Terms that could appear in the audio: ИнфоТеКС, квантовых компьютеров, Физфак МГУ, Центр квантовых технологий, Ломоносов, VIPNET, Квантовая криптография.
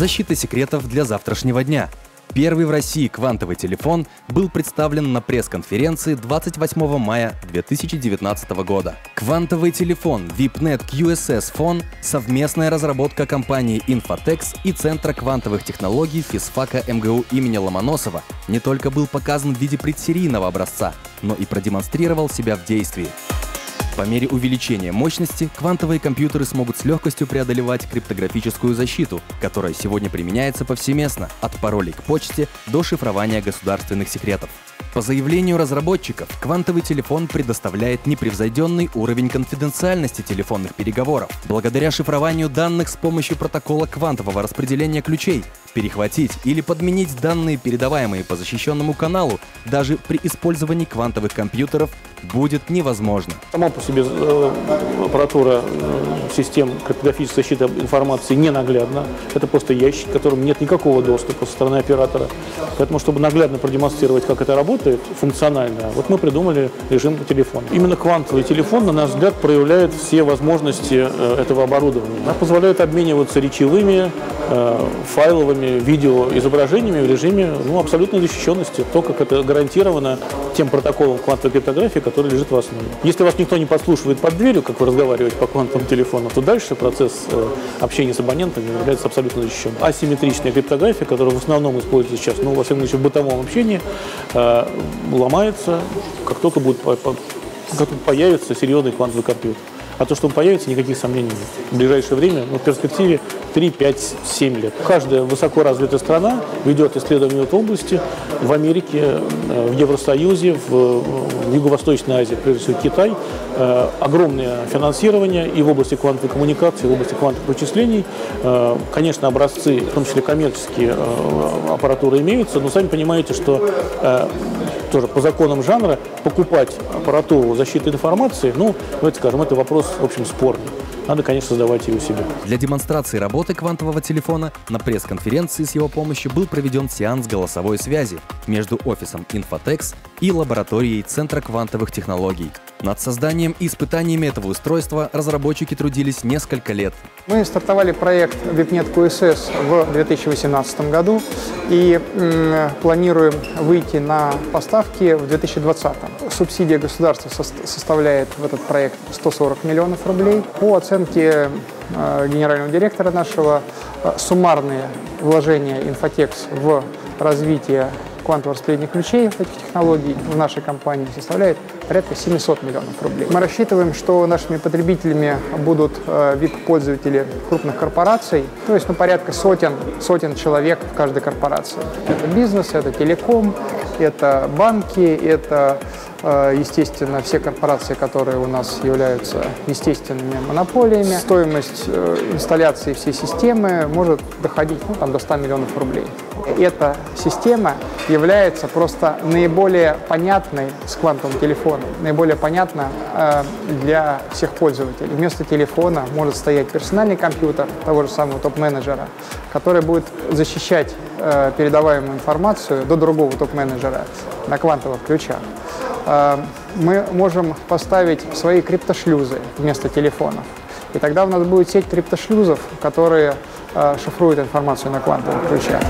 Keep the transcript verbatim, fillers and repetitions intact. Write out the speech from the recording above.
защита секретов для завтрашнего дня. Первый в России квантовый телефон был представлен на пресс-конференции двадцать восьмого мая две тысячи девятнадцатого года. Квантовый телефон VIPNET кью эс эс Phone – совместная разработка компании ИнфоТеКС и Центра квантовых технологий физфака эм гэ у имени Ломоносова не только был показан в виде предсерийного образца, но и продемонстрировал себя в действии. По мере увеличения мощности квантовые компьютеры смогут с легкостью преодолевать криптографическую защиту, которая сегодня применяется повсеместно, от паролей к почте до шифрования государственных секретов. По заявлению разработчиков, квантовый телефон предоставляет непревзойденный уровень конфиденциальности телефонных переговоров. Благодаря шифрованию данных с помощью протокола квантового распределения ключей, перехватить или подменить данные, передаваемые по защищенному каналу, даже при использовании квантовых компьютеров, будет невозможно. Сама по себе аппаратура систем криптографической защиты информации ненаглядна. Это просто ящик, к которому нет никакого доступа со стороны оператора. Поэтому, чтобы наглядно продемонстрировать, как это работает функционально, вот мы придумали режим телефона. Именно квантовый телефон, на наш взгляд, проявляет все возможности этого оборудования. Она позволяет обмениваться речевыми, файловыми, видео, изображениями в режиме ну, абсолютной защищенности, то, как это гарантировано тем протоколом квантовой криптографии, который лежит в основе. Если вас никто не подслушивает под дверью, как вы разговариваете по квантовому телефону, то дальше процесс общения с абонентами является абсолютно защищенным. Асимметричная криптография, которая в основном используется сейчас, ну, во всяком случае, в бытовом общении, ломается, как только будет, как появится серьезный квантовый компьютер. А то, что он появится, никаких сомнений нет. В ближайшее время, ну, в перспективе три, пять, семь лет. Каждая высоко развитая страна ведет исследования в этой области в Америке, в Евросоюзе, в Юго-Восточной Азии, прежде всего Китай. Огромное финансирование и в области квантовой коммуникации, и в области квантовых вычислений. Конечно, образцы, в том числе коммерческие аппаратуры, имеются, но сами понимаете, что тоже по законам жанра покупать аппаратуру защиты информации, ну, давайте скажем, это вопрос, в общем, спорный. Надо, конечно, создавать ее у себя. Для демонстрации работы квантового телефона на пресс-конференции с его помощью был проведен сеанс голосовой связи между офисом ИнфоТеКС и лабораторией Центра квантовых технологий. Над созданием и испытаниями этого устройства разработчики трудились несколько лет. Мы стартовали проект VIPNET кью эс эс в две тысячи восемнадцатом году и м, планируем выйти на поставки в две тысячи двадцатом. Субсидия государства со составляет в этот проект сто сорок миллионов рублей. По оценке э, генерального директора нашего, э, суммарные вложения ИнфоТеКС в развитие квантового распределения ключей этих технологий в нашей компании составляет порядка семисот миллионов рублей. Мы рассчитываем, что нашими потребителями будут ви ай пи-пользователи крупных корпораций, то есть ну, порядка сотен, сотен человек в каждой корпорации. Это бизнес, это телеком, это банки, это, естественно, все корпорации, которые у нас являются естественными монополиями. Стоимость инсталляции всей системы может доходить ну, там, до ста миллионов рублей. Эта система является просто наиболее понятной с квантовым телефоном, наиболее понятна э, для всех пользователей. Вместо телефона может стоять персональный компьютер того же самого топ-менеджера, который будет защищать э, передаваемую информацию до другого топ-менеджера на квантовых ключах. Э, мы можем поставить свои криптошлюзы вместо телефонов. И тогда у нас будет сеть криптошлюзов, которые э, шифруют информацию на квантовых ключах.